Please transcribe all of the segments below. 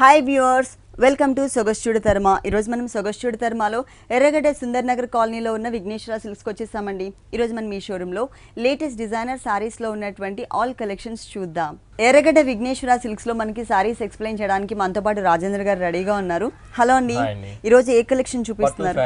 High viewers welcome to सोगस्चूड धर्मा मन सोगस्चूड धर्मा एर्रगड्डे सुंदर नगर कॉलनी उ विघ्नेश्वर सिल्क्स को वच्चेसामंडी। मन मी शोरूम लो लेटेस्ट डिजाइनर सारीस लो उन्नटुवंटि आल कलेक्शन्स चूद्दाम। एर्रगड्डे विघ्नेश्वर सिल्क्स लो मनकी सारीस एक्सप्लेन चेयडानिकी मनतो पाटु राजेंद्र गारु रेडीगा उन्नारु। हलो अंडी, ई रोजु ए कलेक्शन चूपिस्तुन्नारु?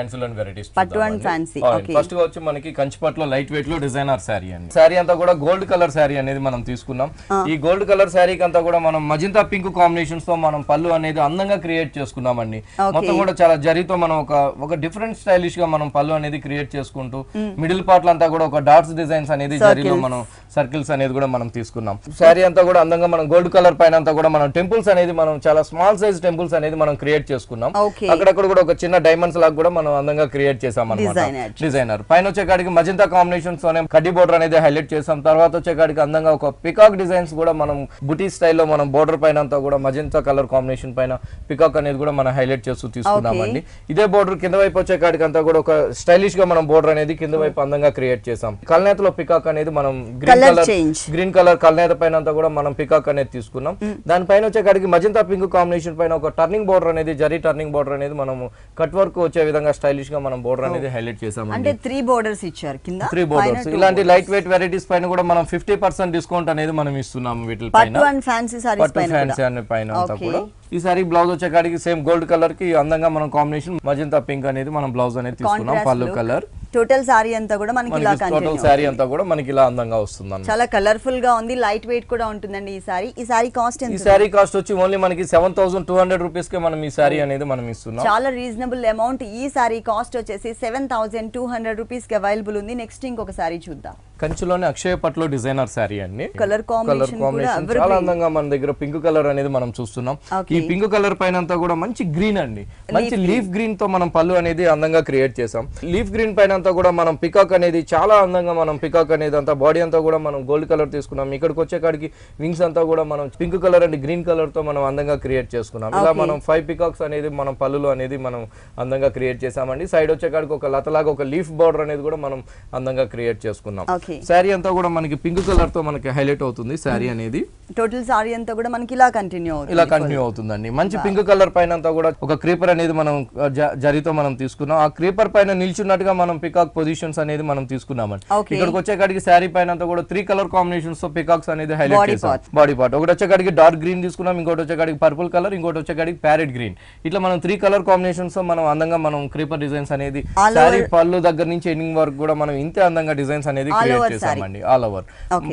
पट्टू अंड फैंसी। ओके, फस्ट गा वच्चे मनकी कंचिपट्टुलो लाइट वेट लो डिजाइनर सारी अंडी। सारी अंता कूडा गोल्ड कलर सारी अनेदी मनम तीसुकुन्नाम। ई गोल्ड कलर सारी कंता कूडा मनम मजिंता पिंक कांबिनेशन्स तो मनम पल्लू अनेदी अंदंगा క్రియేట్ చేసుకున్నామండి। మొత్తం కూడా చాలా జరీతో మనం ఒక డిఫరెంట్ స్టైలిష్ గా మనం పల్లు అనేది క్రియేట్ చేసుకుంటూ మిడిల్ పార్ట్ లంతా కూడా ఒక డాట్స్ డిజైన్స్ అనేది జరీలో మనం సర్కిల్స్ అనేది కూడా మనం తీసుకున్నాం। సారీ అంతా కూడా అందంగా మనం గోల్డ్ కలర్ పైన అంతా కూడా మనం టెంపుల్స్ అనేది మనం చాలా స్మాల్ సైజ్ టెంపుల్స్ అనేది మనం క్రియేట్ చేసుకున్నాం। అక్కడక్కడ కూడా ఒక చిన్న డైమండ్స్ లాగా కూడా మనం అందంగా క్రియేట్ చేసాం అన్నమాట। డిజైనర్ పైన వచ్చే కాడికి మజంతా కాంబినేషన్స్ లోనే కడ్డీ బోర్డర్ అనేది హైలైట్ చేసాం। తర్వాత వచ్చే కాడికి అందంగా ఒక పికాక్ డిజైన్స్ కూడా మనం బుటీ స్టైల్లో మనం బోర్డర్ పైన అంతా కూడా మజంతా కలర్ కాంబినేషన్ పైన పికాక్ అనేది కూడా మనం హైలైట్ చేస్తూ తీసుకున్నామండి। ఇదే బోర్డర్ కింద వైపు వచ్చే కాడికి అంతా కూడా ఒక స్టైలిష్ గా మనం బోర్డర్ అనేది కింద వైపు అందంగా క్రియేట్ చేసాం। కల్నేతలో పికాక్ అనేది మనం గ్రీన్ కలర్ కల్నేత పైన అంతా కూడా మనం పికాక్ అనేది తీసుకున్నాం। దాని పైన వచ్చే కాడికి మజంతా పింక్ కాంబినేషన్ పైన ఒక టర్నింగ్ బోర్డర్ అనేది జరీ టర్నింగ్ బోర్డర్ అనేది మనం కట్ వర్క్ వచ్చే విధంగా స్టైలిష్ గా మనం బోర్డర్ అనేది హైలైట్ చేసాం। అంటే 3 బోర్డర్స్ ఇచ్చారు కింద 3 బోర్డర్స్। ఇలాంటి లైట్ వెయిట్ వెరైటీస్ పైన కూడా మనం 50% డిస్కౌంట్ అనేది మనం ఇస్తున్నాము వీటిపైన। పట్టు అండ్ ఫ్యాన్సీ సారీస్ పైన కూడా ఫ్యాన్సీ పైన అంతా కూడా ఈ సారీ బ్లౌజ్ వచ్చే కాడికి సేమ్ గోల్డ్ కలర్ కి అందంగా మనం కాంబినేషన్ మజంతా పింక్ అనేది మనం బ్లౌజ్ అనేది తీసుకున్నాం పల్లు కలర్। టోటల్ సారీ అంతా కూడా మనకి ఇలా కంటిన్యూ టోటల్ సారీ అంతా కూడా మనకి ఇలా అందంగా వస్తుందన్న। చాలా కలర్ఫుల్ గా ఉంది, లైట్ వెయిట్ కూడా ఉంటుందండి ఈ సారీ। ఈ సారీ కాస్ట్ ఎంత? ఈ సారీ కాస్ట్ వచ్చి ఓన్లీ మనకి 7200 రూపాయస్ కే మనం ఈ సారీ అనేది మనం ఇస్తున్నాం। చాలా రీజనబుల్ అమౌంట్। ఈ సారీ కాస్ట్ వచ్చేసి 7200 రూపాయస్ కి అవైలబుల్ ఉంది। నెక్స్ట్ ఇంకొక సారీ చూద్దాం। కంచిలోనే అక్షయ పట్లో డిజైనర్ సారీ అండి। కలర్ కాంబినేషన్ కూడా చాలా అందంగా మన దగ్గర పింక్ కలర్ అనేది మనం చూస్తున్నాం। ఈ పింక్ కలర్ పైనంతా కూడా మంచి గ్రీన్ అండి, మంచి లీఫ్ గ్రీన్ తో మనం పల్లు అనేది అందంగా క్రియేట్ చేసాం। లీఫ్ గ్రీన్ పైనంతా కూడా మనం పికాక్ అనేది చాలా అందంగా మనం పికాక్ అనేది అంతా బాడీ అంతా కూడా మనం గోల్డ్ కలర్ తీసుకున్నాం। ఇక్కడికి వచ్చే కాడికి వింగ్స్ అంతా కూడా మనం pink colour and green colour తో మనం అందంగా క్రియేట్ చేసుకున్నాం। ఇలా మనం 5 పికాక్స్ అనేది మనం పల్లులో అనేది మనం అందంగా క్రియేట్ చేసామండి। సైడ్ వచ్చే కాడికి ఒక లతలాగా ఒక లీఫ్ బార్డర్ అనేది కూడా మనం అందంగా క్రియేట్ చేసుకున్నాం। సారీ అంతా కూడా మనకి పింక్ కలర్ తో మనకి హైలైట్ అవుతుంది సారీ అనేది। టోటల్ సారీ అంతా కూడా మనకి ఇలా కంటిన్యూ అవుతుందండి। మంచి పింక్ కలర్ పైన అంతా కూడా ఒక క్రీపర్ అనేది మనం జరితో మనం తీసుకున్నాం। ఆ క్రీపర్ పైన నిల్చున్నట్టుగా మనం పికాక్ పొజిషన్స్ అనేది మనం తీసుకున్నామండి। ఇక్కడికి వచ్చే కాడికి సారీ పైన అంతా కూడా 3 కలర్ కాంబినేషన్స్ తో పికాక్స్ అనేది హైలైట్ చేసాం। బాడీ పార్ట్ ఒకటి వచ్చే కాడికి డార్క్ గ్రీన్ తీసుకున్నాం, ఇంకోటి వచ్చే కాడికి పర్పుల్ కలర్, ఇంకోటి వచ్చే కాడికి ప్యారెట్ గ్రీన్, ఇట్లా మనం 3 కలర్ కాంబినేషన్స్ తో మనం అందంగా మనం క్రీపర్ డిజైన్స్ అనేది సారీ పళ్ళు దగ్గర నుంచి ఎండింగ్ వరకు కూడా మనం ఇంతే అందంగా డిజైన్స్ అనేది చేసామండి ఆల్ ఓవర్।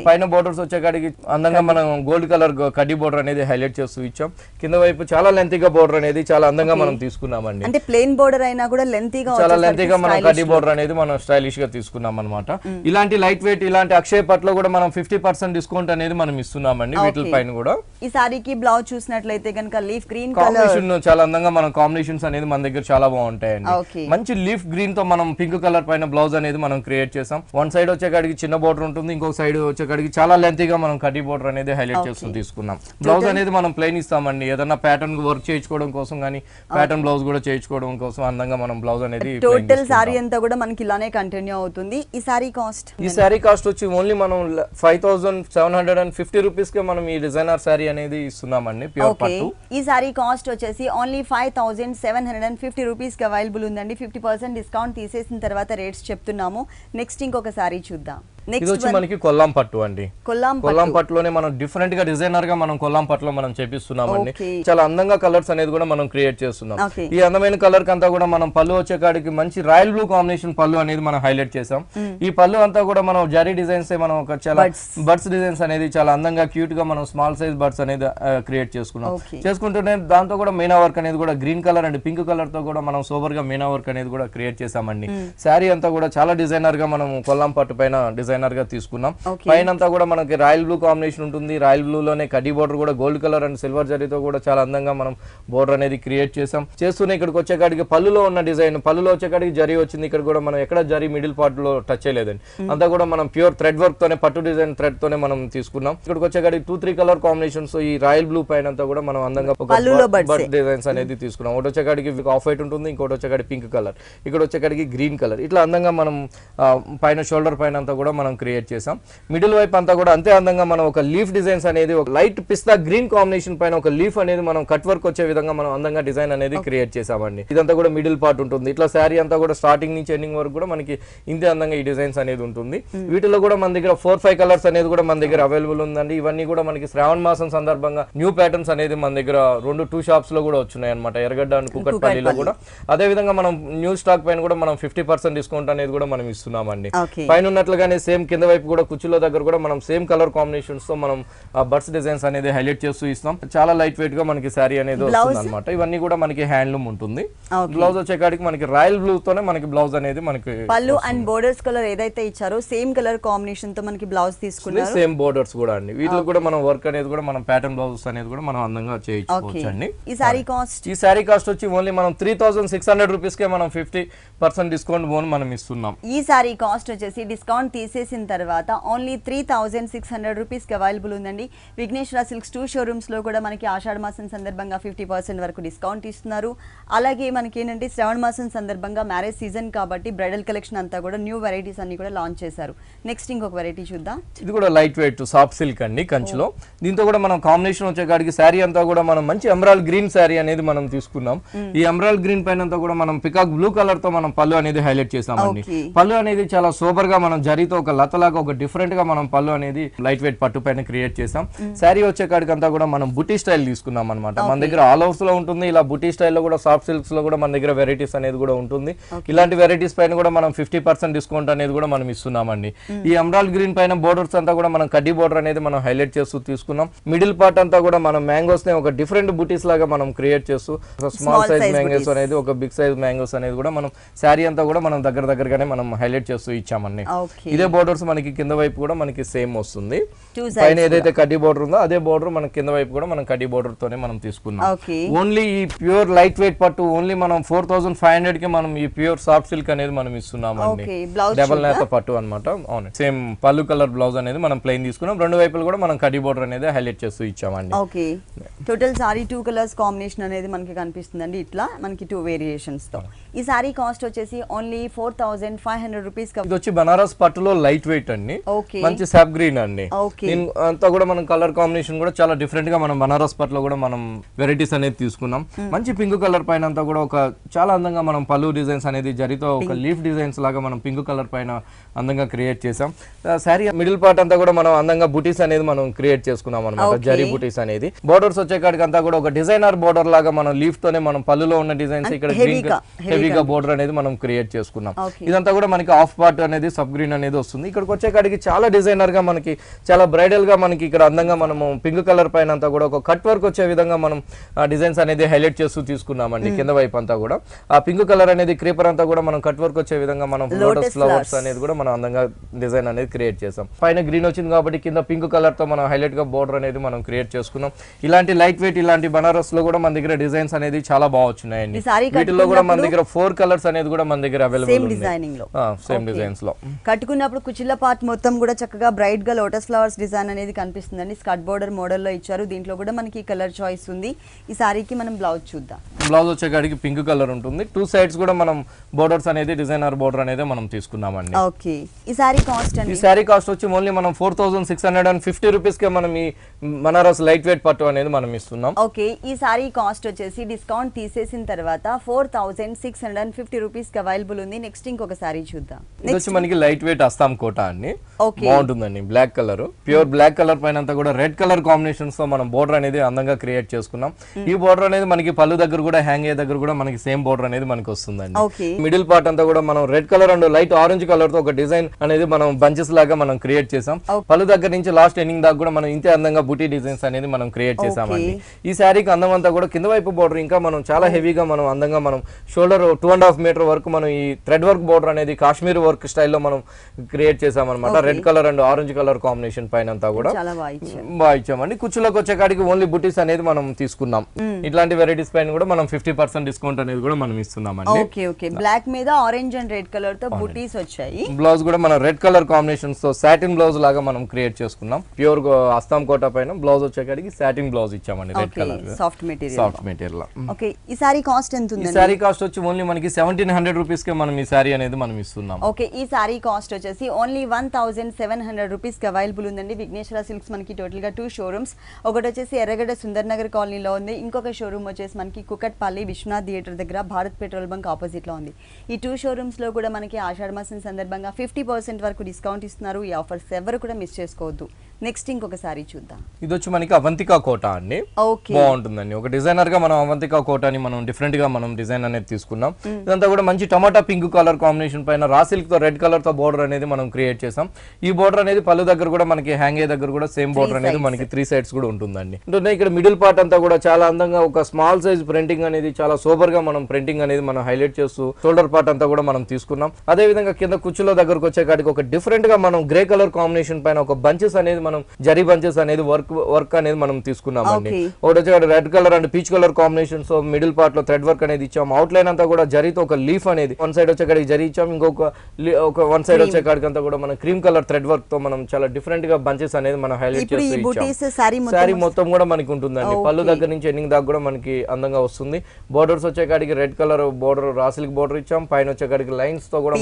పైన బోర్డర్స్ వచ్చే కాడికి అందంగా మనం గోల్డ్ కలర్ కడ్డీ బోర్డర్ అనేది హైలైట్ చేస్తూ ఇచ్చాం। కింద వైపు చాలా లెంతీగా బోర్డర్ అనేది చాలా అందంగా మనం తీసుకున్నామండి। అంటే ప్లేన్ బోర్డర్ అయినా కూడా లెంతీగా చాలా లెంతీగా మనం కడ్డీ బోర్డర్ అనేది మనం స్టైలిష్ గా తీసుకున్నాం అన్నమాట। ఇలాంటి లైట్ వెయిట్ ఇలాంటి అక్షయ పట్లో కూడా మనం 50% డిస్కౌంట్ అనేది మనం ఇస్తున్నామండి వీటిల పైన కూడా। ఈ సారీకి బ్లౌజ్ చూసినట్లయితే గనుక లీఫ్ గ్రీన్ కాంబినేషన్ చాలా అందంగా మనం కాంబినేషన్స్ అనేది మన దగ్గర చాలా బాగుంటాయండి। మంచి లీఫ్ గ్రీన్ తో మనం పింక్ కలర్ పైన బ్లౌజ్ అనేది మనం క్రియేట్ చేసాం। వన్ సైడ్ వచ్చే కాడికి చిన్న బోర్డర్ ఉంటుంది, ఇంకో సైడ్ వచ్చే కాడికి చాలా లెంతీగా మనం కడ్డీ బోర్డర్ అనేది హైలైట్ చేస్తూ తీసుకున్నాం। బ్లౌజ్ అనేది మనం ప్లెయిన్ ఇస్తామండి, ఏదైనా ప్యాటర్న్ వర్క్ చేయించుకోవడం కోసం కానీ ప్యాటర్న్ బ్లౌజ్ కూడా చేయించుకోవడం కోసం అందంగా మనం బ్లౌజ్ అనేది టోటల్ సారీ అంతా కూడా మనకి ఇలానే కంటిన్యూ అవుతుంది। ఈ సారీ కాస్ట్? ఈ సారీ కాస్ట్ వచ్చి ఓన్లీ మనం 5750 రూపీస్ కి మనం ఈ డిజైనర్ సారీ అనేది ఇస్తున్నామండి ప్యూర్ పట్టు। ఈ సారీ కాస్ట్ వచ్చేసి ఓన్లీ 5750 రూపీస్ కి అవైలబుల్ ఉందండి। 50% డిస్కౌంట్ తీసేసిన తర్వాత రేట్స్ చెప్తున్నాము। నెక్స్ట్ ఇంకొక సారీ చూద్దాం। ఇది వచ్చి మనకి కొల్లాం పట్టు అండి। కొల్లాం పట్టులోనే మనం డిఫరెంట్ గా డిజైనర్ గా మనం కొల్లాం పట్టులో మనం చేపిస్తున్నామండి। చాలా అందంగా కలర్స్ అనేది కూడా మనం క్రియేట్ చేస్తున్నాం। ఈ అందమైన కలర్ కంతా కూడా మనం పళ్ళు వచ్చే కాడికి మంచి రాయల్ బ్లూ కాంబినేషన్ పళ్ళు అనేది మనం హైలైట్ చేసాం। ఈ పళ్ళు అంతా కూడా మనం జరీ డిజైన్స్ మనం ఒక చాలా బర్డ్స్ డిజైన్స్ అనేది చాలా అందంగా క్యూట్ గా మనం స్మాల్ సైజ్ బర్డ్స్ అనేది క్రియేట్ చేసుకున్నాం। చేసుకుంటూనే దాంతో కూడా మీనా వర్క్ అనేది కూడా green colour and pink colour తో కూడా మనం సూపర్ గా మీనా వర్క్ అనేది కూడా క్రియేట్ చేసామండి। శారీ అంతా కూడా చాలా డిజైనర్ గా మనం కొల్లాం పట్టు పైన డిజైనర్ గా తీసుకున్నాం। పైన అంతా కూడా మనకి రాయల్ బ్లూ కాంబినేషన్ ఉంటుంది। రాయల్ బ్లూ లోనే కడ్డీ బోర్డర్ కూడా గోల్డ్ కలర్ అండ్ సిల్వర్ జరీతో కూడా చాలా అందంగా మనం బోర్డర్ అనేది క్రియేట్ చేసాం। చేస్తూనే ఇక్కడికి వచ్చే కాడికి పళ్ళులో ఉన్న డిజైన్ పళ్ళులో వచ్చే కాడికి జరీ వచ్చింది। ఇక్కడ కూడా మనం ఎక్కడ జరీ మిడిల్ పార్ట్ లో టచ్ చేయలేదండి, అంతా కూడా మనం ప్యూర్ థ్రెడ్ వర్క్ తోనే పట్టు డిజైన్ థ్రెడ్ తోనే మనం తీసుకున్నాం। ఇక్కడికి వచ్చే కాడికి 2-3 కలర్ కాంబినేషన్స్ ఈ రాయల్ బ్లూ పైన అంతా కూడా మనం అందంగా బర్డ్ డిజైన్స్ అనేది తీసుకున్నాం। ఒకటి వచ్చే కాడికి ఆఫ్ వైట్ ఉంటుంది, ఇంకోటి వచ్చే కాడికి పింక్ కలర్, ఇక్కడ వచ్చే కాడికి గ్రీన్ కలర్, ఇట్లా అందంగా మనం పైన షోల్డర్ పైన అంతా కూడా మనం క్రియేట్ చేసాం. మిడిల్ వైపు అంతా కూడా అంతే అందంగా మనం ఒక లీఫ్ డిజైన్స్ అనేది ఒక లైట్ పిస్తా గ్రీన్ కాంబినేషన్ పైన ఒక లీఫ్ అనేది మనం కట్ వర్క్ వచ్చే విధంగా మనం అందంగా డిజైన్ అనేది క్రియేట్ చేసామండి. ఇదంతా కూడా మిడిల్ పార్ట్ ఉంటుంది. ఇట్లా శారీ అంతా కూడా స్టార్టింగ్ నుంచి ఎండింగ్ వరకు కూడా మనకి ఇంతే అందంగా ఈ డిజైన్స్ అనేది ఉంటుంది. వీటిలో కూడా మన దగ్గర 4-5 కలర్స్ అనేది కూడా మన దగ్గర అవైలబుల్ ఉందండి. ఇవన్నీ కూడా మనకి శ్రావణ మాసం సందర్భంగా న్యూ ప్యాటర్న్స్ అనేది మన దగ్గర 2 షాప్స్ లో కూడా వచ్చున్నాయి అనమాట, ఎర్రగడ్డ అండ్ కూకట్పల్లిలో కూడా. అదే విధంగా మనం న్యూ స్టాక్ పైన కూడా మనం 50% డిస్కౌంట్ అనేది కూడా మనం ఇస్తున్నామండి. పైన ఉన్నట్లుగానే సేమ్ కింద వైపు కూడా కుచ్చుల దగ్గర కూడా మనం సేమ్ కలర్ కాంబినేషన్స్ తో మనం బర్డ్స్ డిజైన్స్ అనేది హైలైట్ చేస్తూ ఇస్తాం. చాలా లైట్ వెయిట్ గా మనకి శారీ అనేది వస్తుంది అనమాట. ఇవన్నీ కూడా మనకి హ్యాండ్లూమ్ ఉంటుంది. బ్లౌజ్ వచ్చేకాడికి మనకి రాయల్ బ్లూ తోనే మనకి బ్లౌజ్ అనేది మనకి పల్లు అండ్ బోర్డర్స్ కలర్ ఏదైతే ఇచ్చారో సేమ్ కలర్ కాంబినేషన్ తో మనకి బ్లౌజ్ తీసుకున్నారు. సేమ్ బోర్డర్స్ కూడా అండి. వీటిలో కూడా మనం వర్క్ అనేది కూడా మనం ప్యాటర్న్ బ్లౌజెస్ అనేది కూడా మనం అందంగా చేయించుకోవచ్చు అండి. ఈ సారీ కాస్ట్ వచ్చి ఓన్లీ మనం 3600 రూపీస్ కే మనం 50% డిస్కౌంట్ బోన్ మనం ఇస్తున్నాం. ఈ సారీ కాస్ట్ వచ్చేసి డిస్కౌంట్ తీసేసిన తర్వాత ఓన్లీ 3600 రూపీస్ కి అవైలబుల్ ఉందండి. విఘ్నేశ్వర సిల్క్స్ 2 షోరూమ్స్ లో కూడా మనకి ఆషాఢ మాసం సందర్భంగా 50% వరకు డిస్కౌంట్ ఇస్తున్నారు. అలాగే మనకి ఏంటంటే శ్రావణ మాసం సందర్భంగా మ్యారేజ్ సీజన్ కాబట్టి బ్రైడల్ కలెక్షన్ అంతా కూడా న్యూ వెరైటీస్ అన్ని కూడా లాంచ్ చేశారు. నెక్స్ట్ ఇంకొక వెరైటీ చూద్దాం. ఇది కూడా లైట్ వెయిట్ సాఫ్ట్ సిల్క్ అండి కంచిలో. దీంతో కూడా మనం కాంబినేషన్ వచ్చేకాడికి శారీ అంతా కూడా మనం మంచి ఎమరాల్డ్ గ్రీన్ శారీ అనేది మనం తీసుకున్నాం. ఈ ఎమరాల్డ్ గ్రీన్ పైన అంతా కూడా మనం పికాక్ బ్లూ కలర్ తో మనం పళ్ళు అనేది హైలైట్ చేసామండి. పళ్ళు అనేది చాలా సూపర్ గా మనం జరితో ఒక లతలాగా ఒక డిఫరెంట్ గా మనం పళ్ళు అనేది లైట్ వెయిట్ పట్టు పైన క్రియేట్ చేసాం. శారీ వచ్చేకాడికి అంతా కూడా మనం బుటీ స్టైల్ తీసుకున్నాం అనమాట. మన దగ్గర ఆల్ ఓవర్స్ లో ఉంటుంది. ఇలా బుటీ స్టైల్లో కూడా సాఫ్ట్ సిల్క్స్ లో కూడా మన దగ్గర వెరైటీస్ అనేది కూడా ఉంటుంది. ఇలాంటి వెరైటీస్ పైన కూడా మనం 50% డిస్కౌంట్ అనేది కూడా మనం ఇస్తున్నామండి. ఈ ఎమరాల్డ్ గ్రీన్ పైన బోర్డర్స్ అంతా కూడా మనం కడ్డీ బోర్డర్ అనేది మనం హైలైట్ చేస్తూ తీసుకున్నాం. మిడిల్ పార్ట్ అంతా కూడా మనం మ్యాంగోస్ ని ఒక డిఫరెంట్ బుటీస్ లాగా మనం క్రియేట్ చేస్తూ స్మాల్ సైజ్ మ్యాంగోస్ అనేది ఒక బిగ్ సైజ్ మ్యాంగోస్ అనేది కూడా మనం శారీ అంతా కూడా మనం దగ్గరగానే మనం హైలైట్ చేస్తూ ఇచ్చామని. ఇదే బోర్డర్స్ మనకి కింద వైపు కూడా మనకి సేమ్ వస్తుంది. పైన ఏదైతే కడ్డీ బోర్డర్ ఉందో అదే బోర్డర్ మన కింద వైపు కూడా మనం కడ్డీ బోర్డర్ తోనే మనం తీసుకున్నాం. ఓన్లీ ఈ ప్యూర్ లైట్ వెయిట్ పట్టు ఓన్లీ మనం 4500 కి మనం ఈ ప్యూర్ సాఫ్ట్ సిల్క్ అనేది మనం ఇస్తున్నామండి. డబల్ నేత పట్టు అనమాట. అవును, సేమ్ పల్లు కలర్ బ్లౌజ్ అనేది మనం ప్లెయిన్ తీసుకున్నాం. రెండు వైపులు కూడా మనం కడ్డీ బోర్డర్ అనేది హైలైట్ చేస్తూ ఇచ్చామండి. Okay, total sari 2 colours combination అనేది మనకి కనిపిస్తుందండి. ఇట్లా మనకి 2 వేరియేషన్స్ తో ఈ సారీ కాస్ట్ వచ్చేసి ఓన్లీ 4500 రూపీస్. ఇది వచ్చి బనారస్ పట్టులో లైట్ వెయిట్ అండి. మంచి సాప్ గ్రీన్ అండి. అంతా కూడా మనం కలర్ కాంబినేషన్ కూడా చాలా డిఫరెంట్ గా మనం బనారస్ పట్టులో కూడా మనం వెరైటీస్ అనేది తీసుకున్నాం. మంచి పింక్ కలర్ పైన అంతా కూడా ఒక చాలా అందంగా మనం పలు డిజైన్స్ అనేది జరితో ఒక లీఫ్ డిజైన్స్ లాగా మనం పింక్ కలర్ పైన అందంగా క్రియేట్ చేసాం. సారీ మిడిల్ పార్ట్ అంతా కూడా మనం అందంగా బుటీస్ అనేది మనం క్రియేట్ చేసుకున్నాం అనమాట. జరీ బుటీస్ అనేది బోర్డర్స్ వచ్చేకాడికి అంతా కూడా ఒక డిజైనర్ బోర్డర్ లాగా మనం లీఫ్ తోనే మనం పళ్ళులో ఉన్న డిజైన్స్ ఇక్కడ హెవీగా బోర్డర్ అనేది మనం క్రియేట్ చేసుకున్నాం. ఇదంతా కూడా మనకి ఆఫ్ పార్ట్ అనేది సబ్ గ్రీన్ అనేది వస్తుంది. ఇక్కడికి వచ్చేకాడికి చాలా డిజైనర్ గా మనకి చాలా బ్రైడల్ గా మనకి ఇక్కడ అందంగా మనము పింక్ కలర్ పైన అంతా కూడా ఒక కట్ వర్క్ వచ్చే విధంగా మనం డిజైన్స్ అనేది హైలైట్ చేస్తూ తీసుకున్నామండి. కింద వైపు అంతా కూడా ఆ పింక్ కలర్ అనేది క్రీపర్ అంతా కూడా మనం కట్ వర్క్ వచ్చే విధంగా మనం లోటస్ ఫ్లవర్స్ అనేది కూడా మనం అందంగా డిజైన్ అనేది క్రియేట్ చేసాం. పైన గ్రీన్ వచ్చింది కాబట్టి కింద పింక్ కలర్ తో మనం హైలైట్ గా బోర్డర్ అనేది మనం క్రియేట్ చేసుకున్నాం. ఇలాంటి లైట్ వెయిట్ ఇలాంటి బనారస్ లో కూడా మన దగ్గర డిజైన్స్ అనేది చాలా బాగా వచ్చున్నాయండి. వీటిలో కూడా మన దగ్గర 4 కలర్స్ అనేది కూడా మన దగ్గర అవైలబుల్ సేమ్ డిజైన్స్ లో కట్టుకున్నప్పుడు కుచిల్ల పార్ట్ మొత్తం కూడా చక్కగా బ్రైట్ గా లోటస్ ఫ్లవర్స్ డిజైన్ అనేది కనిపిస్తుందండి. స్కర్ట్ బోర్డర్ మోడల్ లో ఇచ్చారు. దీంట్లో కూడా మనకి కలర్ చాయిస్ ఉంది. ఈ సారీకి మనం బ్లౌజ్ చూద్దాం. బ్లౌజ్ వచ్చేకాడికి పింక్ కలర్ ఉంటుంది. 2 సైడ్స్ కూడా మనం బోర్డర్స్ అనేది డిజైనర్ బోర్డర్ అనేది మనం తీసుకున్నామండి. ఓకే, ఈ సారీ కాస్ట్ అండి. ఈ సారీ కాస్ట్ వచ్చి ఓన్లీ మనం 4650 రూపీస్ కి మనం ఈ బనారస్ లైట్ వెయిట్ పట్టు అనేది మనం ఇస్తున్నాం. ఓకే, ఈ సారీ కాస్ట్ వచ్చేసి డిస్కౌంట్ తీసేసిన తర్వాత 4650 రూపీస్ కి అవైలబుల్ ఉంది. నెక్స్ట్ ఇంకొక సారీ చూద్దాం. ఇది వచ్చి మనకి లైట్ వెయిట్ అస్సాం కోట అండి. బాగుంటుందండి. Black colour, pure black colour పైన అంతా కూడా రెడ్ కలర్ కాంబినేషన్స్ తో మనం బోర్డర్ అనేది అందంగా క్రియేట్ చేసుకున్నాం. ఈ బోర్డర్ అనేది మనకి పళ్ళు దగ్గర కూడా హ్యాంగ్ అయ్యే దగ్గర కూడా మనకి సేమ్ బోర్డర్ అనేది మనకి వస్తుందండి. మిడిల్ పార్ట్ అంతా కూడా మనం red colour and light orange colour తో ఒక డిజైన్ అనేది మనం బంచెస్ లాగా మనం క్రియేట్ చేసాం. పళ్ళు దగ్గర నుంచి లాస్ట్ ఎండింగ్ దాకా కూడా మనం ఇంతే అందంగా బుటీ డిజైన్స్ అనేది మనం క్రియేట్ చేసామండి. ఈ శారీకి అందం అంతా కూడా కింద వైపు బోర్డర్ ఇంకా మనం చాలా హెవీగా మనం అందంగా మనం షోల్డర్ 2.5 మీటర్ వరకు మనం ఈ థ్రెడ్ వర్క్ బోర్డర్ అనేది కాశ్మీర్ వర్క్ స్టైల్లో మనం క్రియేట్ చేసామన్నమాట. Red colour and orange colour combination పైన అంతా కూడా బాగా ఇచ్చామండి. కుచ్చులోకి వచ్చేకాడికి ఓన్లీ బుటీస్ అనేది మనం తీసుకున్నాం. ఇట్లాంటి వెరైటీస్ పైన కూడా మనం 50% డిస్కౌంట్ అనేది కూడా మనం ఇస్తున్నామండి. బ్లాక్ మీద ఆరెంజ్ అండ్ రెడ్ కలర్ తో బుటీస్ వచ్చాయి. బ్లౌజ్ కూడా మనం రెడ్ కలర్ కాంబినేషన్స్ తో సాటిన్ బ్లౌజ్ లాగా మనం క్రియేట్ చేసుకున్నాం. ప్యూర్ అస్తాం కోట పైన బ్లౌజ్ వచ్చేకాడికి సాటిన్ బ్లౌజ్ ఇచ్చామండి red colour soft material. Okay, ఈ సారీ కాస్ట్ ఎంత ఉందండి? ఈ సారీ కాస్ట్ వచ్చి ఓన్లీ మనకి 1700 రూపాయస్ కే మనం ఈ సారీ అనేది మనం ఇస్తున్నాం. ఓకే, ఈ సారీ కాస్ట్ వచ్చేసి ఓన్లీ 1700 రూపాయస్ కి అవైలబుల్ ఉందండి. విఘ్నేశ్వర సిల్క్స్ మనకి టోటల్ గా 2 షోరూమ్స్, ఒకటి వచ్చేసి ఎర్రగడ్డ సుందర్ నగర్ కాలనీలో ఉంది, ఇంకొక షోరూమ్ వచ్చేసి మనకి కుకట్పల్లి విశ్వనాథ్ థియేటర్ దగ్గర భారత్ పెట్రోల్ బంక్ ఆపోజిట్ లో ఉంది. ఈ 2 షోరూమ్స్ లో కూడా మనకి ఆషాఢ మాసం సందర్భంగా 50% వరకు డిస్కౌంట్ ఇస్తున్నారు. ఈ ఆఫర్స్ ఎవరు కూడా మిస్ చేసుకోవద్దు. నెక్స్ట్ ఇంకొక సారీ చూద్దాం. ఇది వచ్చి మనకి అవంతికా కోట అండి. బాగుంటుందండి, ఒక డిజైనర్ గా మనం అవంతికా కోటాని మనం డిఫరెంట్ గా మనం డిజైన్ అనేది తీసుకున్నాం. ఇదంతా కూడా మంచి టమాటా పింక్ కలర్ కాంబినేషన్ పైన రా సిల్క్ తో రెడ్ కలర్ తో బోర్డర్ అనేది మనం క్రియేట్ చేసాం. ఈ బోర్డర్ అనేది పళ్ళు దగ్గర కూడా మనకి హ్యాంగ్ దగ్గర కూడా సేమ్ బోర్డర్ అనేది మనకి 3 సైడ్స్ కూడా ఉంటుందండి. అంటే ఇక్కడ మిడిల్ పార్ట్ అంతా కూడా చాలా అందంగా ఒక స్మాల్ సైజ్ ప్రింటింగ్ అనేది చాలా సూపర్ గా మనం ప్రింటింగ్ అనేది మనం హైలైట్ చేస్తూ షోల్డర్ పార్ట్ అంతా కూడా మనం తీసుకున్నాం. అదే విధంగా కింద కుచ్చుల దగ్గరకు వచ్చే కాటికి ఒక డిఫరెంట్ గా మనం గ్రే కలర్ కాంబినేషన్ పైన ఒక బంచెస్ అనేది మనం జరీ బంచెస్ అనేది వర్క్ అనేది మనం తీసుకున్నామండి. ఒకటి వచ్చి red colour and peach colour combination so middle part లో థ్రెడ్ వర్క్ అనేది ఇచ్చాము. అవుట్ లైన్ అంతా కూడా జరీతో ఒక లీఫ్ అనేది వన్ సైడ్ వచ్చేకాడికి జరీ ఇచ్చాము, ఇంకొక వన్ సైడ్ వచ్చేకాడికి అంతా కూడా మనం క్రీమ్ కలర్ థ్రెడ్ వర్క్ తో మనం చాలా డిఫరెంట్ గా బంచెస్ అనేది మనం హైలైట్ చేసి సారీ మొత్తం కూడా మనకి ఉంటుందండి. పళ్ళు దగ్గర నుంచి ఎండింగ్ దాకా కూడా మనకి అందంగా వస్తుంది. బోర్డర్స్ వచ్చేకాడికి red colour border raw silk border ఇచ్చాం, పైన వచ్చేకాడికి లైన్స్ తో కూడా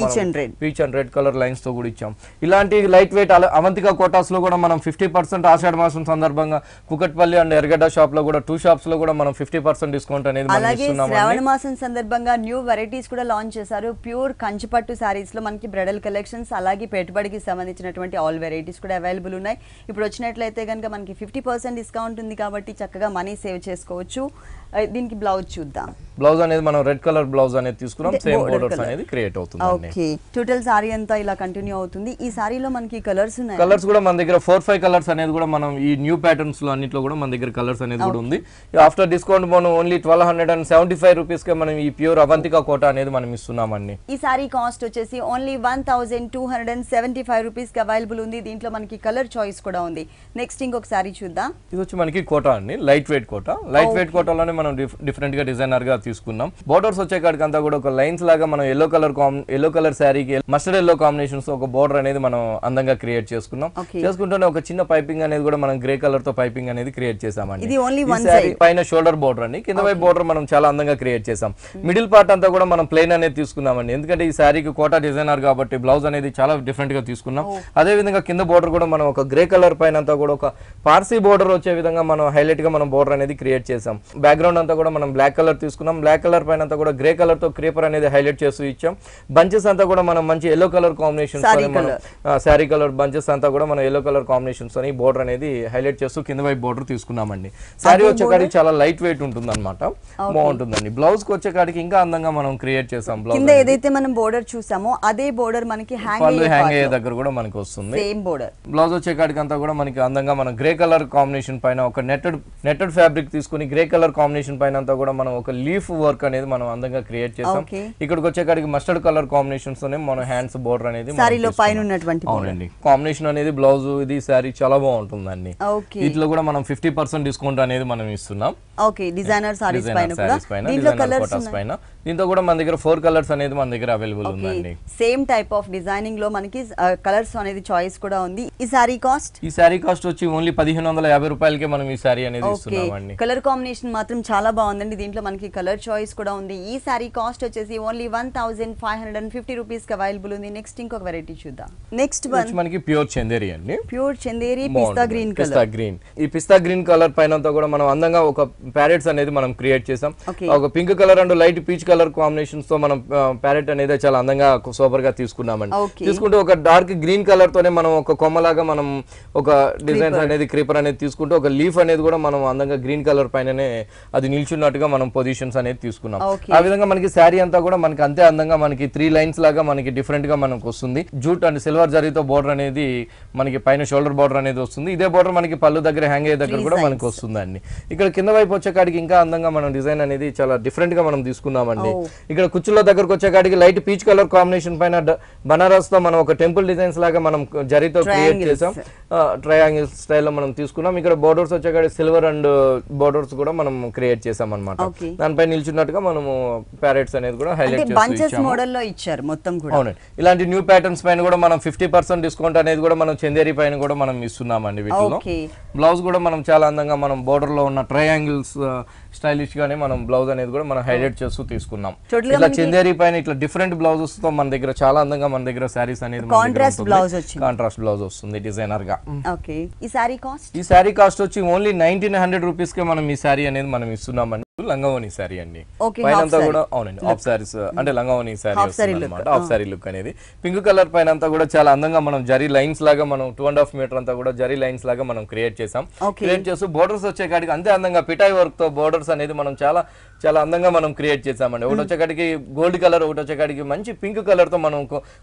peach and red colour lines తో కూడా ఇచ్చాం. ఇలాంటి లైట్ వెయిట్ అవంతికా కోటాస్ లో కూడా మనం 50% ఆషాఢ మాసం సందర్భంగా కుకట్పల్లి అండ్ ఎర్గడ్డ షాప్ లో కూడా 2 షాప్స్ లో కూడా మనం 50% డిస్కౌంట్ అనేది మనం ఇస్తున్నాం. శ్రావణ మాసం సందర్భంగా న్యూ వెరైటీస్ కూడా లాంచ్ చేశారు. ప్యూర్ కంచిపట్టు సారీస్ లో మనకి బ్రైడల్ కలెక్షన్స్ అలాగే పెట్టుబడికి సంబంధించినటువంటి ఆల్ వెరైటీస్ కూడా అవైలబుల్ ఉన్నాయి. ఇప్పుడు వచ్చినట్లయితే కనుక మనకి 50% డిస్కౌంట్ ఉంది కాబట్టి చక్కగా మనీ సేవ్ చేసుకోవచ్చు. దీనికి బ్లౌజ్ చూద్దాం. బ్లౌజ్ అనేది మనం రెడ్ కలర్ బ్లౌజ్ అనేది తీసుకున్నాం. సేమ్ బోర్డర్స్ అనేది క్రియేట్ అవుతుంది. ఓకే, టోటల్ సారీ అంతా ఇలా కంటిన్యూ అవుతుంది. ఈ సారీలో మనకి కలర్స్ ఉన్నాయి. కలర్స్ కూడా మన దగ్గర 4-5 కలర్స్ అనేది కూడా మనం ఈ న్యూ ప్యాటర్న్స్ లో అన్నిట్లో కూడా మన దగ్గర కలర్స్ అనేది కూడా ఉంది. ఆఫ్టర్ డిస్కౌంట్ మనం ఓన్లీ 1275 రూపీస్ కి మనం ఈ ప్యూర్ అవంతికా కోట అనేది మనం ఇస్తున్నామండి. ఈ సారీ కాస్ట్ వచ్చేసి ఓన్లీ 1275 రూపీస్ కి అవైలబుల్ ఉంది. దీంట్లో మనకి కలర్ చాయిస్ కూడా ఉంది. నెక్స్ట్ ఇంకొక సారీ చూద్దాం. ఇది వచ్చి మనకి కోట అండి, light weight Kota. Light weight కోటలోనే మనం డిఫరెంట్ గా డిజైనర్ గా తీసుకున్నాం. బోర్డర్స్ వచ్చే కాడికి అంతా కూడా ఒక లైన్స్ లాగా మనం ఎల్లో కలర్ సారీకి మస్టర్డ్ ఎల్లో కాంబినేషన్స్ ఒక బోర్డర్ అనేది మనం అందంగా క్రియేట్ చేసుకున్నాం. చేసుకుంటూనే ఒక చిన్న పైపింగ్ అనేది కూడా మనం గ్రే కలర్ తో పైపింగ్ అనేది క్రియేట్ చేసామండి. పైన షోల్డర్ బోర్డర్ అండి, కింద వైపు బోర్డర్ మనం చాలా అందంగా క్రియేట్ చేసాం. మిడిల్ పార్ట్ అంతా కూడా మనం ప్లెయిన్ అనేది తీసుకున్నామండి, ఎందుకంటే ఈ సారీకి కోటా డిజైనర్ కాబట్టి బ్లౌజ్ అనేది చాలా డిఫరెంట్ గా తీసుకున్నాం. అదే విధంగా కింద బోర్డర్ కూడా మనం ఒక గ్రే కలర్ పైన అంతా కూడా ఒక పార్సీ బోర్డర్ వచ్చే విధంగా మనం హైలైట్ గా మనం బోర్డర్ అనేది క్రియేట్ చేసాం. బ్యాక్గ్రౌండ్ అంతా కూడా మనం బ్లాక్ కలర్ తీసుకున్నాం. బ్లాక్ కలర్ పైన అంతా కూడా గ్రే కలర్ తో క్రీపర్ అనేది హైలైట్ చేస్తూ ఇచ్చాం. బంచెస్ అంతా కూడా మనం మంచి yellow colour combination sari colour bunches అంతా కూడా మనం ఎల్లో కలర్ కాంబినేషన్స్ అని బోర్డర్ అనేది హైలైట్ చేస్తూ కింద వైపు బోర్డర్ తీసుకున్నామండి. సారీ వచ్చేకాడికి చాలా లైట్ వెయిట్ ఉంటుంది అనమాట, బాగుంటుందండి. బ్లౌజ్ కు వచ్చేకాడికి ఇంకా అందంగా మనం క్రియేట్ చేసాం. బ్లౌజ్ ఏదైతే మనం బోర్డర్ చూసామో అదే బోర్డర్ మనకి హ్యాంగ్ అయ్యే దగ్గర కూడా మనకి వస్తుంది సేమ్ బోర్డర్. బ్లౌజ్ వచ్చేకాడికి అంతా కూడా మనకి అందంగా మనం గ్రే కలర్ కాంబినేషన్ పైన ఒక నెట్టెడ్ ఫ్యాబ్రిక్ తీసుకుని గ్రే కలర్ కాంబినేషన్ పైన అంతా కూడా మనం ఒక లీఫ్ వర్క్ అనేది మనం అందంగా క్రియేట్ చేసాం. ఇక్కడికి వచ్చేకాడికి మస్టర్డ్ కలర్ కాంబినేషన్స్ మన హ్యాండ్స్ బోర్డర్ అనేది అవునండి. కాంబినేషన్ అనేది బ్లౌజ్ ఇది సారీ చాలా బాగుంటుందండి. వీటిలో కూడా మనం 50% డిస్కౌంట్ అనేది మనం ఇస్తున్నాం. దీంతో కూడా మన దగ్గర 4 కలర్స్ అనేది మన దగ్గర అవైలబుల్ ఉందండి. సేమ్ టైప్ ఆఫ్ డిజైనింగ్ లో మనకి కలర్స్ అనేది చాయిస్ కూడా ఉంది. ఈ సారీ కాస్ట్ వచ్చి ఓన్లీ 1550 రూపాయలకే మనం ఈ సారీ అనేది ఇస్తున్నామండి. కలర్ కాంబినేషన్ మాత్రం చాలా బాగుందండి. దీంట్లో మనకి కలర్ చాయిస్ కూడా ఉంది. ఈ సారీ కాస్ట్ వచ్చేసి ఓన్లీ 1550 రూపీస్ కి అవైలబుల్ ఉంది. నెక్స్ట్ ఇంకొక వెరైటీ చూద్దాం. నెక్స్ట్ వన్ మనకి ప్యూర్ చందేరి అండి. ప్యూర్ చందేరి పిస్తా గ్రీన్ కలర్. ఈ పిస్తా గ్రీన్ కలర్ పైనంతా కూడా మనం అందంగా ఒక ప్యారెట్స్ అనేది మనం క్రియేట్ చేసాం. ఒక pink colour and light peach colour combinations తో మనం ప్యారెట్ అనేది చాలా అందంగా సూపర్ గా తీసుకున్నామండి. తీసుకుంటే ఒక డార్క్ గ్రీన్ కలర్ తోనే మనం ఒక కొమ్మలాగా మనం ఒక డిజైన్స్ అనేది క్రీపర్ అనేది తీసుకుంటూ ఒక లీఫ్ అనేది కూడా మనం అందంగా గ్రీన్ కలర్ పైననే అది నిల్చున్నట్టుగా మనం పొజిషన్స్ అనేది తీసుకున్నాం. ఆ విధంగా మనకి శారీ అంతా కూడా మనకి అంతే అందంగా మనకి 3 లైన్స్ లాగా మనకి డిఫరెంట్ గా మనకు వస్తుంది. జూట్ అండ్ సిల్వర్ జరీతో బోర్డర్ అనేది మనకి పైన షోల్డర్ కలర్ బోర్డర్ అనేది వస్తుంది. ఇదే బోర్డర్ మనకి పళ్ళు దగ్గర హ్యాంగ్ అయ్యే దగ్గర కూడా మనకు వస్తుందండి. ఇక్కడ కింద వైపు వచ్చే కాడికి ఇంకా అందంగా మనం డిజైన్ అనేది చాలా డిఫరెంట్ గా మనం తీసుకున్నామండి. ఇక్కడ కుచ్చుల దగ్గరకు వచ్చే కాడికి లైట్ పీచ్ కలర్ కాంబినేషన్ పైన బనారస్ తో మనం ఒక టెంపుల్ డిజైన్స్ లాగా మనం జరితో క్రియేట్ చేసాం. ట్రయాంగిల్ స్టైల్లో మనం తీసుకున్నాం. ఇక్కడ బోర్డర్స్ వచ్చే కాడికి సిల్వర్ అండ్ బోర్డర్స్ కూడా మనం క్రియేట్ చేసాం అన్నమాట. దానిపై నిల్చున్నట్టుగా మనము ప్యారెట్స్ అనేది కూడా హైలైట్ చేసాం మొత్తం కూడా. అవునండి, ఇలాంటి న్యూ ప్యాటర్న్స్ పైన కూడా మనం 50% డిస్కౌంట్ అనేది కూడా మనం చందేరి పైన కూడా మనం ఇస్తున్నామండి. వీటిలో బ్లౌజ్ కూడా మనం చాలా అందంగా మనం బోర్డర్ లో ఉన్న ట్రయాంగిల్స్ స్టైలిష్ గానే మనం బ్లౌజ్ అనేది కూడా మనం హైలైట్ చేస్తూ తీసుకున్నాం. ఇట్లా చందేరి పైన ఇట్లా డిఫరెంట్ బ్లౌజెస్ తో మన దగ్గర చాలా అందంగా మన దగ్గర సారీస్ అనేది కాంట్రాస్ట్ బ్లౌజ్ వస్తుంది డిజైనర్ గా. ఈ సారీ కాస్ట్ వచ్చి ఓన్లీ 1900 రూపీస్ కే మనం ఈ సారీ అనేది మనం ఇస్తున్నామండి. లంగావోని సారీ అండి, పైనంతా కూడా అవునండి హాఫ్ సారీస్ అంటే లంగావోని సారీ అన్నమాట. హాఫ్ సారీ లుక్ అనేది పింక్ కలర్ పైనంతా కూడా చాలా అందంగా మనం జరీ లైన్స్ లాగా మనం 2.5 మీటర్ అంతా కూడా జరీ లైన్స్ లాగా మనం క్రియేట్ చేసాం. క్రియేట్ చేస్తూ బోర్డర్స్ వచ్చే కాడికి అంతే అందంగా పిటాయి వర్క్ తో బోర్డర్స్ అనేది మనం చాలా చాలా అందంగా మనం క్రియేట్ చేసామండి. ఒకటి వచ్చేకాడికి గోల్డ్ కలర్, ఒకటి వచ్చేకాడికి మంచి పింక్ కలర్ తో మనం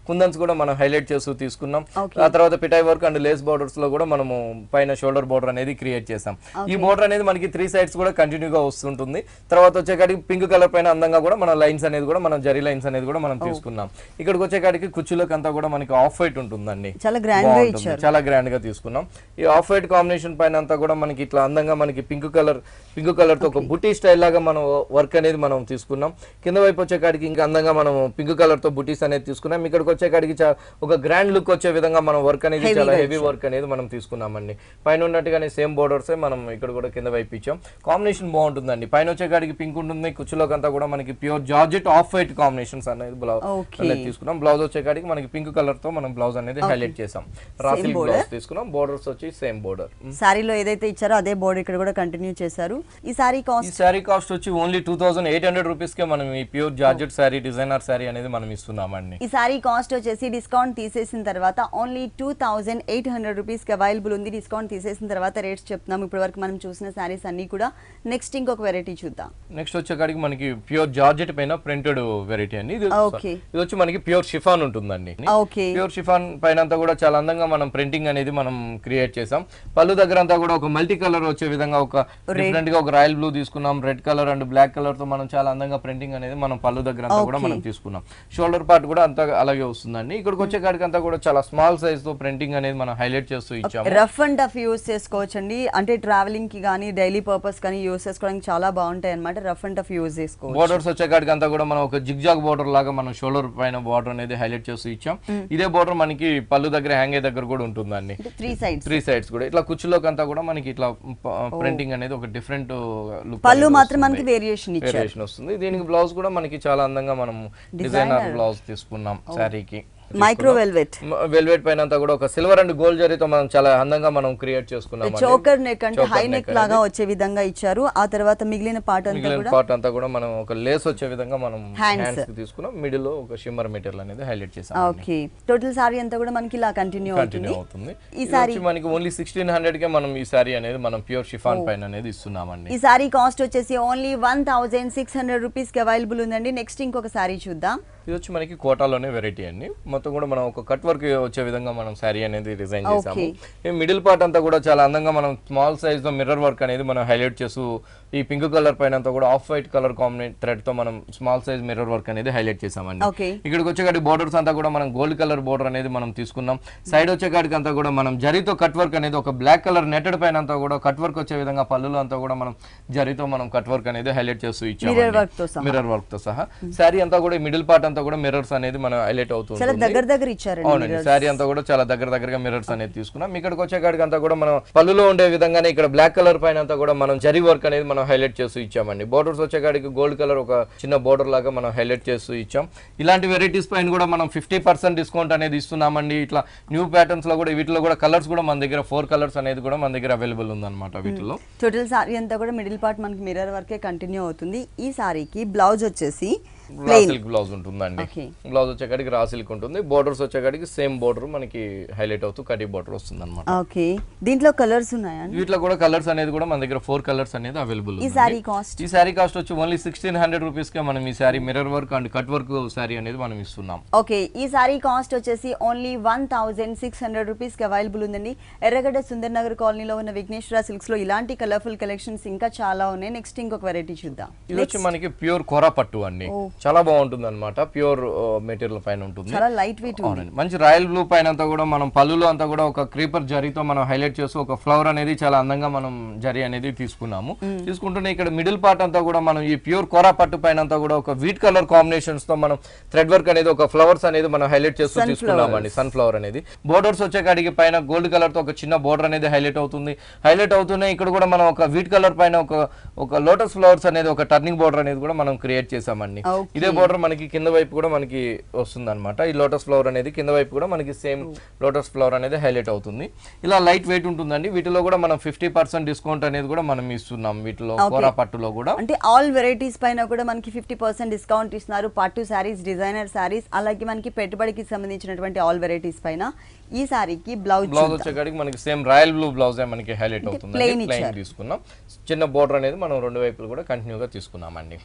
కుందన్స్ కూడా మనం హైలైట్ చేస్తూ తీసుకున్నాం. ఆ తర్వాత పిటాయి వర్క్ అండ్ లేస్ బోర్డర్స్ లో కూడా మనము పైన షోల్డర్ బోర్డర్ అనేది క్రియేట్ చేసాం. ఈ బోర్డర్ అనేది మనకి 3 సైడ్స్ కూడా కంటిన్యూగా వస్తుంటుంది. తర్వాత వచ్చేకాడికి పింక్ కలర్ పైన అందంగా కూడా మన లైన్స్ అనేది కూడా మనం జరీ లైన్స్ అనేది కూడా మనం తీసుకున్నాం. ఇక్కడికి వచ్చేకాడికి కుచ్చులకు అంతా కూడా మనకి ఆఫ్ వైట్ ఉంటుందండి, చాలా గ్రాండ్ గా తీసుకున్నాం. ఈ ఆఫ్ వైట్ కాంబినేషన్ పైన అంతా కూడా మనకి ఇట్లా అందంగా మనకి పింక్ కలర్ తో ఒక బుటీ స్టైల్ లాగా మనం వర్క్ అనేది మనం తీసుకున్నాం. కింద వైపు వచ్చే కాడికి ఇంకా అందంగా మనం పింక్ కలర్ తో బుటీస్ అనేది తీసుకున్నాం. ఇక్కడికి వచ్చే కాడికి ఒక గ్రాండ్ లుక్ వచ్చే విధంగా మనం వర్క్ అనేది చాలా హెవీ వర్క్ అనేది మనం తీసుకున్నామండి. పైన ఉన్నట్టుగానే సేమ్ బోర్డర్స్ మనం ఇక్కడ కూడా కింద వైపు ఇచ్చాం. కాంబినేషన్ బాగుంటుందండి. పైన వచ్చే కాడికి పింక్ ఉంటుంది, కుచ్చులోకంతా కూడా మనకి pure georgette off white combinations అనేది బ్లౌజ్ అనేది తీసుకున్నాం. బ్లౌజ్ వచ్చే కాడికి మనకి పింక్ కలర్ తో మనం బ్లౌజ్ అనేది హైలైట్ చేసాం. రాఫిల్ బ్లౌజ్ తీసుకున్నాం. బోర్డర్స్ వచ్చి సేమ్ బోర్డర్ సారీలో ఏదైతే ఇచ్చారో అదే బోర్డర్ ఇక్కడ కూడా కంటిన్యూ చేశారు. ఈ సారీ కాస్ట్ వచ్చి ఓన్లీ 2800 రూపీస్ కే మనం ఈ pure georgette sari designer sari అనేది మనం ఇస్తున్నామండి. ఈ సారీ కాస్ట్ వచ్చేసి డిస్కౌంట్ తీసేసిన తర్వాత ఓన్లీ 2800 రూపీస్ కి అవైలబుల్ ఉంది. డిస్కౌంట్ తీసేసిన తర్వాత రేట్స్ చెప్తున్నాం. ఇప్పుడు వరకు మనం చూసిన సారీస్ అన్ని కూడా నెక్స్ట్ ఇంకొక వెరైటీ చూద్దాం. నెక్స్ట్ వచ్చేకాడికి మనకి ప్యూర్ జార్జెట్ పైన ప్రింటెడ్ వెరైటీ అండి. ఇది వచ్చి మనకి ప్యూర్ షిఫాన్ ఉంటుందండి. ప్యూర్ షిఫాన్ పైన అంతా కూడా చాలా అందంగా మనం ప్రింటింగ్ అనేది మనం క్రియేట్ చేసాం. పళ్ళు దగ్గర అంతా కూడా ఒక మల్టీ కలర్ వచ్చే విధంగా ఒక డిఫరెంట్ గా ఒక రాయల్ బ్లూ తీసుకున్నాం. Red colour and black colour తో మనం చాలా అందంగా ప్రింటింగ్ అనేది మనం పళ్ళు దగ్గర అంతా కూడా మనం తీసుకున్నాం. షోల్డర్ పార్ట్ కూడా అంతా అలాగే వస్తుందండి. ఇక్కడికి వచ్చే కాడికంతా కూడా చాలా స్మాల్ సైజ్ తో ప్రింటింగ్ అనేది మనం హైలైట్ చేస్తూ ఇచ్చాము. రఫ్ అండ్ టఫ్ యూస్ చేసుకోవచ్చండి, అంటే ట్రావెలింగ్ కి గానీ డైలీ పర్పస్ కానీ యూస్ చేసుకోవడానికి చాలా బాగుంటాయి అన్నమాట. రఫ్ అండ్ టఫ్ యూస్ చేసుకోవచ్చు. బోర్డర్స్ వచ్చే కాడికంతా కూడా మనం ఒక జిగ్జాగ్ బోర్డర్ లాగా మనం షోల్డర్ పైన బోర్డర్ అనేది హైలైట్ చేస్తూ ఇచ్చాం. ఇదే బోర్డర్ మనకి పళ్ళు దగ్గర హ్యాంగ్ దగ్గర కూడా ఉంటుందండి. 3 సైడ్స్ కూడా ఇట్లా కుచ్చులోకి అంతా కూడా మనకి ఇట్లా ప్రింటింగ్ అనేది ఒక డిఫరెంట్ లుక్. పళ్ళు మాత్రం మనకి వేరియేషన్ వస్తుంది. దీనికి బ్లౌజ్ కూడా మనకి చాలా అందంగా మనం డిజైనర్ బ్లౌజ్ తీసుకున్నాం. సారీకి మైక్రో వెల్వెట్ పైన అంతా కూడా ఒక సిల్వర్ అండ్ గోల్డ్ జరీతో మనం చాలా అందంగా మనం క్రియేట్ చేసుకున్నాం. చోకర్ నెక్ అంటే హై నెక్ లాగా వచ్చే విధంగా ఇచ్చారు. ఆ తర్వాత మిగిలిన పార్ట్ అంతా కూడా మనం ఒక లేస్ వచ్చే విధంగా మనం హ్యాండ్స్ కి తీసుకున్నాం. మిడిల్ లో ఒక షిమ్మర్ మెటీరియల్ అనేది హైలైట్ చేసాం. ఓకే, టోటల్ సారీ అంతా కూడా మనకి ఇలా కంటిన్యూ అవుతుంది. ఈ సారీ మనకి ఓన్లీ 1600 కే మనం ఈ సారీ అనేది మనం ప్యూర్ షిఫాన్ పైన అనేది ఇస్తున్నామండి. ఈ సారీ కాస్ట్ వచ్చేసి ఓన్లీ 1600 రూపీస్ కి అవైలబుల్ ఉందండి. నెక్స్ట్ ఇంకొక సారీ చూద్దాం. ఇది వచ్చి మనకి కోటాలోనే వెరైటీ అండి. మొత్తం కూడా మనం ఒక కట్ వర్క్ వచ్చే విధంగా మనం సారీ అనేది డిజైన్ చేసాము. మిడిల్ పార్ట్ అంతా కూడా చాలా అందంగా మనం స్మాల్ సైజ్ లో మిర్రర్ వర్క్ అనేది మనం హైలైట్ చేస్తూ ఈ పింక్ కలర్ పైన అంతా కూడా ఆఫ్ వైట్ కలర్ కాంబినేట్ థ్రెడ్ తో మనం స్మాల్ సైజ్ మిర్రర్ వర్క్ అనేది హైలైట్ చేసామండి. ఇక్కడికి వచ్చేకాడి బోర్డర్స్ అంతా కూడా మనం గోల్డ్ కలర్ బోర్డర్ అనేది మనం తీసుకున్నాం. సైడ్ వచ్చేకాడికి అంతా కూడా మనం జరీతో కట్ వర్క్ అనేది ఒక బ్లాక్ కలర్ నెటెడ్ పైన అంతా కూడా కట్ వర్క్ వచ్చే విధంగా పళ్ళులో అంతా కూడా మనం జరీతో మనం కట్ వర్క్ అనేది హైలైట్ చేస్తూ ఇచ్చాము. మిర్రర్ వర్క్ తో సహా సారీ అంతా కూడా మిడిల్ పార్ట్ అంతా కూడా మిర్రర్స్ అనేది మనం హైలైట్ అవుతుంది. అవునండి, సారీ అంతా కూడా చాలా దగ్గరగా మిర్రర్స్ అనేది తీసుకున్నాం. ఇక్కడికి వచ్చే కాడికి అంతా కూడా మనం పళ్ళులో ఉండే విధంగానే ఇక్కడ బ్లాక్ కలర్ పైన అంతా కూడా మనం జరీ వర్క్ అనేది మనం హైలైట్ చేస్తూ ఇచ్చామండి. బోర్డర్స్ వచ్చే కాడికి గోల్డ్ కలర్ ఒక చిన్న బోర్డర్ లాగా మనం హైలైట్ చేస్తూ ఇచ్చాం. ఇలాంటి వెరైటీస్ పైన కూడా మనం 50% డిస్కౌంట్ అనేది ఇస్తున్నామండి. ఇట్లా న్యూ ప్యాటర్న్స్ లో కూడా వీటిలో కూడా కలర్స్ కూడా మన దగ్గర 4 కలర్స్ అనేది కూడా మన దగ్గర అవైలబుల్ ఉందన్నమాట. వీటిలో టోటల్ సారీ అంతా కూడా మిడిల్ పార్ట్ మనకి మిర్రర్ వర్కే కంటిన్యూ అవుతుంది. ఈ సారీకి బ్లౌజ్ వచ్చేసి రా సిల్క్ బ్లౌజ్ ఉంటుందండి. బ్లౌజ్ వచ్చేకాడికి రా సిల్క్ ఉంటుంది, బోర్డర్స్ వచ్చేకాడికి సేమ్ బోర్డర్ మనకి హైలైట్ అవుతూ కటి బోర్డర్ వస్తుందన్నమాట. ఓకే, దీంట్లో కలర్స్ ఉన్నాయా? వీటిలో కూడా కలర్స్ అనేది కూడా మన దగ్గర 4 కలర్స్ అనేది అవైలబుల్ ఉంది. ఈ సారీ కాస్ట్ వచ్చి ఓన్లీ 1600 రూపీస్ కే మనం ఈ sari mirror work and cut work sari అనేది మనం ఇస్తున్నాం. ఓకే, ఈ సారీ కాస్ట్ వచ్చేసి ఓన్లీ 1600 రూపీస్ కి అవైలబుల్ ఉందండి. ఎర్రగడ్డ సుందర్ నగర్ కాలనీలో ఉన్న విఘ్నేశ్వర సిల్క్స్ లో ఇలాంటి కలర్ఫుల్ కలెక్షన్స్ ఇంకా చాలా ఉన్నాయి. నెక్స్ట్ ఇంకొక వెరైటీ చూద్దాం. ఇది వచ్చి మనకి ప్యూర్ కోరా పట్టు అండి, చాలా బాగుంటుంది అనమాట. ప్యూర్ మెటీరియల్ పైన ఉంటుంది, చాలా లైట్ వెయిట్ ఉంటుంది. మంచి రాయల్ బ్లూ పైన అంతా కూడా మనం పళ్ళులో అంతా కూడా ఒక క్రీపర్ జరీతో మనం హైలైట్ చేస్తూ ఒక ఫ్లవర్ అనేది చాలా అందంగా మనం జరీ అనేది తీసుకున్నాము. తీసుకుంటున్న ఇక్కడ మిడిల్ పార్ట్ అంతా కూడా మనం ఈ ప్యూర్ కోరా పట్టు పైన అంతా కూడా ఒక వీట్ కలర్ కాంబినేషన్స్ తో మనం థ్రెడ్ వర్క్ అనేది ఒక ఫ్లవర్స్ అనేది మనం హైలైట్ చేస్తూ తీసుకున్నామండి. సన్ ఫ్లవర్ అనేది బోర్డర్స్ వచ్చే కాడికి పైన గోల్డ్ కలర్ తో ఒక చిన్న బోర్డర్ అనేది హైలైట్ అవుతుంది. హైలైట్ అవుతూనే ఇక్కడ కూడా మనం ఒక వీట్ కలర్ పైన ఒక లోటస్ ఫ్లవర్స్ అనేది ఒక టర్నింగ్ బోర్డర్ అనేది కూడా మనం క్రియేట్ చేసామండి. ఇదే బోర్డర్ మనకి కింద వైపు కూడా మనకి వస్తుంది అనమాట. ఈ లోటస్ ఫ్లవర్ అనేది కింద వైపు కూడా మనకి సేమ్ లోటస్ ఫ్లవర్ అనేది హైలైట్ అవుతుంది. ఇలా లైట్ వెయిట్ ఉంటుందండి. వీటిలో కూడా మనం 50% డిస్కౌంట్ అనేది కూడా మనం ఇస్తున్నాం. వీటిలో కోరా పట్టులో కూడా అంటే ఆల్ వెరైటీస్ పైన కూడా మనకి 50% డిస్కౌంట్ ఇస్తున్నారు. పట్టు శారీస్, డిజైనర్ శారీస్, అలాగే మనకి పెట్టుబడికి సంబంధించినటువంటి ఆల్ వెరైటీస్ పైన ఈ సారీకి బ్లౌజ్ వచ్చేకాడికి మనకి సేమ్ రాయల్ బ్లూ బ్లౌజ్ మనకి హైలైట్ అవుతుంది. ప్లెయిన్ తీసుకున్నాం, చిన్న బోర్డర్ అనేది మనం రెండు వైపులు కూడా కంటిన్యూగా తీసుకున్నామండి.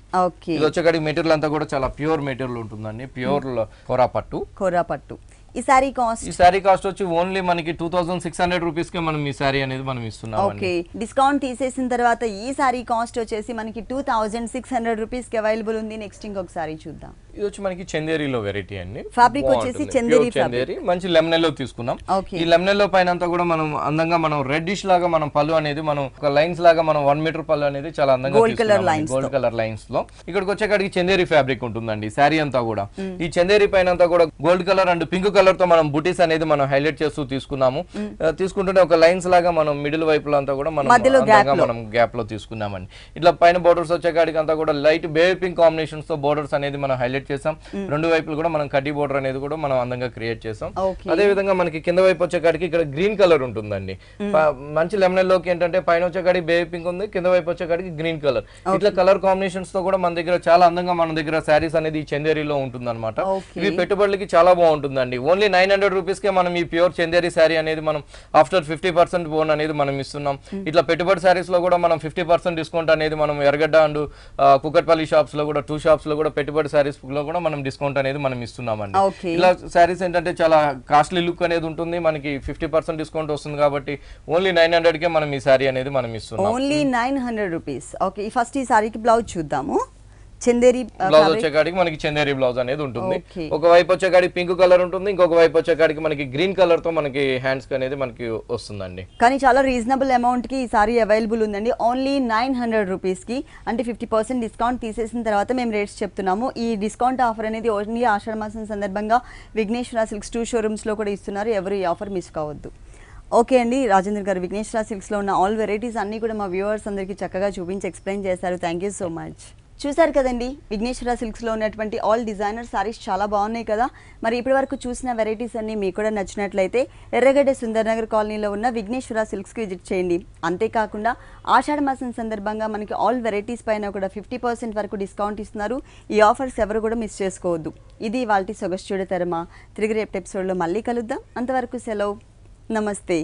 ఇది వచ్చేకాడికి మెటీరియల్ అంతా కూడా చాలా ప్యూర్ మెటీరియల్ ఉంటుందండి. ప్యూర్ కోరా పట్టు. కోరా పట్టు ఈ సారీ కాస్ట్ వచ్చి ఓన్లీ మనకి 2600 రూపీస్ కే మనం ఈ సారీ అనేది మనం ఇస్తున్నాం. ఓకే, డిస్కౌంట్ తీసేసిన తర్వాత ఈ సారీ కాస్ట్ వచ్చేసి మనకి 2600 రూపీస్ కి అవైలబుల్ ఉంది. నెక్స్ట్ ఇంకొక సారీ చూద్దాం. ఇది వచ్చి మనకి చందేరిలో వెరైటీ అండి. ఫ్యాబ్రిక్ వచ్చేసి చందేరి, మంచి లెమనెల్లో తీసుకున్నాం. ఈ లెమనెల్లో పైన అంతా కూడా మనం అందంగా మనం రెడ్డిష్ లాగా మనం పళ్ళు అనేది మనం ఒక లైన్స్ లాగా మనం 1 మీటర్ పళ్ళు అనేది చాలా అందంగా గోల్డ్ కలర్ లైన్స్ లో ఇక్కడికి వచ్చేకాడికి చందేరి ఫ్యాబ్రిక్ ఉంటుందండి. సారీ అంతా కూడా ఈ చందేరి పైన అంతా కూడా gold colour and pink colour తో మనం బుటీస్ అనేది మనం హైలైట్ చేస్తూ తీసుకున్నాము. తీసుకుంటూనే ఒక లైన్స్ లాగా మనం మిడిల్ వైపులో అంతా కూడా మనం గ్యాప్ లో తీసుకున్నామండి. ఇట్లా పైన బోర్డర్స్ వచ్చేకాడికి అంతా కూడా లైట్ బేబీ పింక్ కాంబినేషన్స్ తో బోర్డర్స్ అనేది మనం హైలైట్ చేసాం. రెండు వైపులు కూడా మనం కడ్డీ బోర్డర్ అనేది కూడా మనం అందంగా క్రియేట్ చేసాం. అదే విధంగా మనకి కింద వైపు వచ్చేకాడికి ఇక్కడ గ్రీన్ కలర్ ఉంటుందండి. మంచి లెమన్ లోకి ఏంటంటే పైన వచ్చేకాడికి బేబీ పింక్ ఉంది, కింద వైపు వచ్చేకాడికి గ్రీన్ కలర్. ఇట్లా కలర్ కాంబినేషన్స్ తో కూడా మన దగ్గర చాలా అందంగా మన దగ్గర శారీస్ అనేది ఈ చందేరిలో ఉంటుంది అనమాట. ఇవి పెట్టుబడులకి చాలా బాగుంటుందండి. ఓన్లీ 900 రూపీస్ కే మనం ఈ ప్యూర్ చందేరి శారీ అనేది మనం ఆఫ్టర్ 50% బోన్ అనేది మనం ఇస్తున్నాం. ఇట్లా పెట్టుబడి శారీస్ లో కూడా మనం 50% డిస్కౌంట్ అనేది మనం ఎర్రగడ్డ అండ్ కుకట్పల్లి షాప్స్ లో కూడా 2 షాప్స్ లో కూడా పెట్టుబడి శారీస్ లో కూడా మనం డిస్కౌంట్ అనేది మనం ఇస్తున్నామండి. ఇలా సారీస్ ఏంటంటే చాలా కాస్ట్లీ లుక్ అనేది ఉంటుంది. మనకి 50% డిస్కౌంట్ వస్తుంది కాబట్టి ఓన్లీ 900 కే మనం ఈ సారీ అనేది మనం ఇస్తున్నాం. Only 900 rupees. ఓకే, ఫస్ట్ ఈ సారీకి బ్లౌజ్ చూద్దాము. చందేరి బ్లౌజ్ వచ్చేకాడికి మనకి చందేరి బ్లౌజ్ అనేది ఉంటుంది. ఒక వైపు వచ్చేకాడికి పింక్ కలర్ ఉంటుంది, ఇంకొక వైపు వచ్చేకాడికి మనకి గ్రీన్ కలర్ తో మనకి హ్యాండ్స్ అనేది మనకి వస్తుందండి. కానీ చాలా రీజనబుల్ అమౌంట్ కి ఈ సారీ అవైలబుల్ ఉందండి. ఓన్లీ 900 రూపీస్ కి, అంటే 50% డిస్కౌంట్ తీసేసిన తర్వాత మేము రేట్స్ చెప్తున్నాము. ఈ డిస్కౌంట్ ఆఫర్ అనేది ఓన్లీ ఆషాఢ మాసం సందర్భంగా విఘ్నేశ్వర సిల్క్స్ 2 showrooms లో కూడా ఇస్తున్నారు. ఎవరు ఈ ఆఫర్ మిస్ కావద్దు. ఓకే అండి, రాజేంద్ర గారు విఘ్నేశ్వర సిల్క్స్ లో ఉన్న ఆల్ వెరైటీస్ అన్ని కూడా మా వ్యూవర్స్ అందరికీ చక్కగా చూపించి ఎక్స్ప్లెయిన్ చేశారు. Thank you so much. చూసారు కదండి, విఘ్నేశ్వర సిల్క్స్లో ఉన్నటువంటి ఆల్ డిజైనర్ సారీస్ చాలా బాగున్నాయి కదా. మరి ఇప్పటి వరకు చూసిన వెరైటీస్ అన్నీ మీకు కూడా నచ్చినట్లయితే ఎర్రగడ్డ సుందర్ నగర్ కాలనీలో ఉన్న విఘ్నేశ్వర సిల్క్స్కి విజిట్ చేయండి. అంతేకాకుండా ఆషాఢ మాసం సందర్భంగా మనకి ఆల్ వెరైటీస్ పైన కూడా 50% వరకు డిస్కౌంట్ ఇస్తున్నారు. ఈ ఆఫర్స్ ఎవరు కూడా మిస్ చేసుకోవద్దు. ఇది వాళ్ళ సొగసు చూడతరమా. తిరిగి రేపటి ఎపిసోడ్లో మళ్ళీ కలుద్దాం. అంతవరకు సెలవు, నమస్తే.